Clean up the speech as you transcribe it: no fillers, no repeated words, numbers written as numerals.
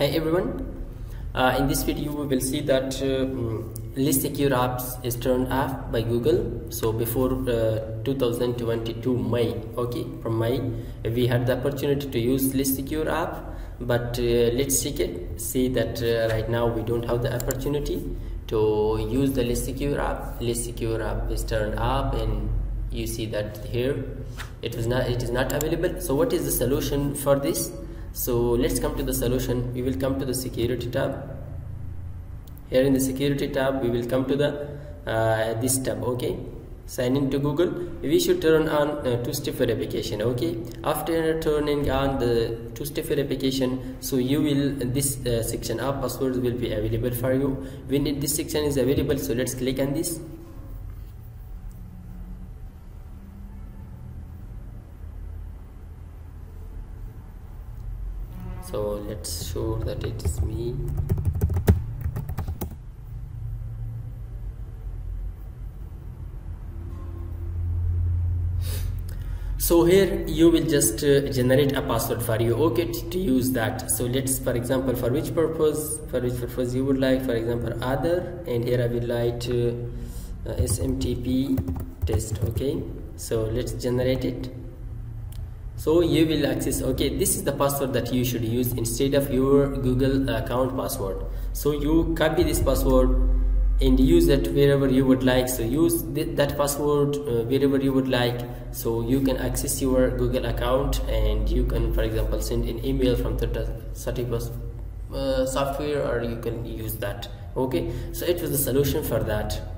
Hey everyone, in this video we will see that least secure apps is turned off by Google. So before 2022 May, from May we had the opportunity to use least secure app, but let's see that right now we don't have the opportunity to use the least secure app. Least secure app is turned off and you see that here it is not available. So what is the solution for this? So let's come to the solution. We will come to the security tab. Here in the security tab we will come to the this tab. Sign in to Google. We should turn on two-step verification. After turning on the two-step verification, so you will this section of passwords will be available for you. When this section is available, so let's click on this. So let's show that it is me. So here you will just generate a password for you, to use that. So let's, for example, for which purpose you would like, for example, other, and here I will write SMTP test. So let's generate it. So you will access, this is the password that you should use instead of your Google account password. So you copy this password and use it wherever you would like. So use that password wherever you would like. So you can access your Google account, and you can, for example, send an email from third-party software, or you can use that. So it was the solution for that.